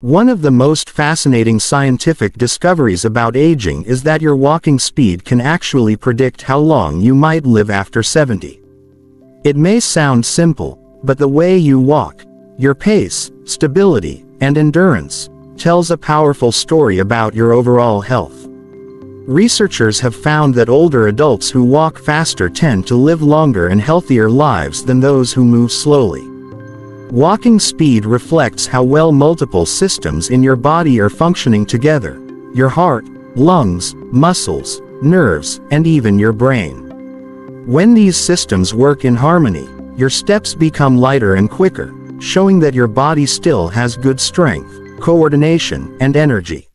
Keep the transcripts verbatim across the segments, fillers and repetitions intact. One of the most fascinating scientific discoveries about aging is that your walking speed can actually predict how long you might live after seventy. It may sound simple, but the way you walk, your pace, stability, and endurance, tells a powerful story about your overall health. Researchers have found that older adults who walk faster tend to live longer and healthier lives than those who move slowly. Walking speed reflects how well multiple systems in your body are functioning together: your heart, lungs, muscles, nerves, and even your brain. When these systems work in harmony, your steps become lighter and quicker, showing that your body still has good strength, coordination, and energy.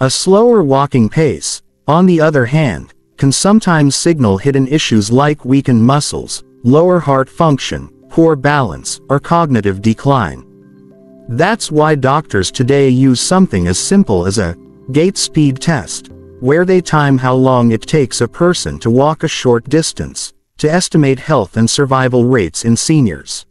A slower walking pace, on the other hand, can sometimes signal hidden issues like weakened muscles, lower heart function, poor balance, or cognitive decline. That's why doctors today use something as simple as a gait speed test, where they time how long it takes a person to walk a short distance, to estimate health and survival rates in seniors.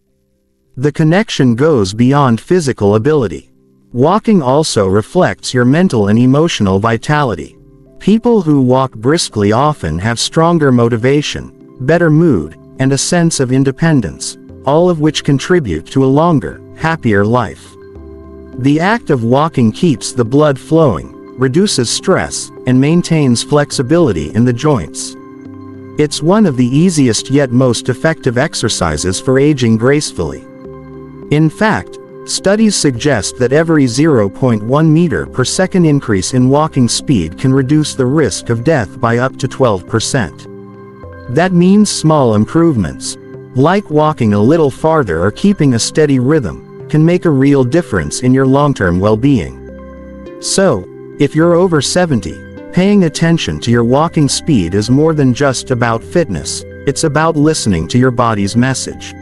The connection goes beyond physical ability. Walking also reflects your mental and emotional vitality. People who walk briskly often have stronger motivation, better mood, and a sense of independence, all of which contribute to a longer, happier life. The act of walking keeps the blood flowing, reduces stress, and maintains flexibility in the joints. It's one of the easiest yet most effective exercises for aging gracefully. In fact, studies suggest that every zero point one meter per second increase in walking speed can reduce the risk of death by up to twelve percent. That means small improvements, like walking a little farther or keeping a steady rhythm, can make a real difference in your long-term well-being. So, if you're over seventy, paying attention to your walking speed is more than just about fitness, it's about listening to your body's message.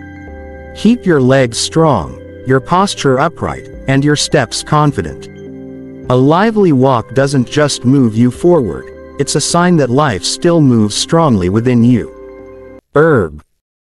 Keep your legs strong, your posture upright, and your steps confident. A lively walk doesn't just move you forward, it's a sign that life still moves strongly within you. Herb.